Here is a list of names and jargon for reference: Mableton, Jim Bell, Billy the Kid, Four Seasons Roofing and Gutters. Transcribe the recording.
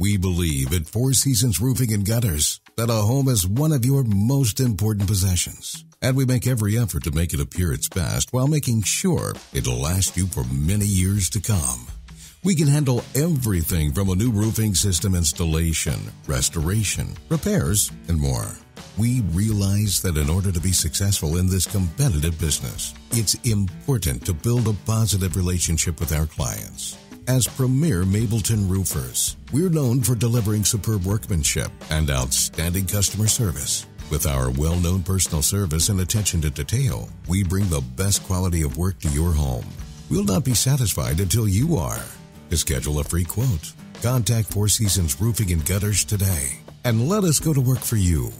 We believe at Four Seasons Roofing and Gutters that a home is one of your most important possessions, and we make every effort to make it appear its best while making sure it'll last you for many years to come. We can handle everything from a new roofing system installation, restoration, repairs, and more. We realize that in order to be successful in this competitive business, it's important to build a positive relationship with our clients. As premier Mableton roofers, we're known for delivering superb workmanship and outstanding customer service. With our well-known personal service and attention to detail, we bring the best quality of work to your home. We'll not be satisfied until you are. To schedule a free quote, contact Four Seasons Roofing and Gutters today and let us go to work for you.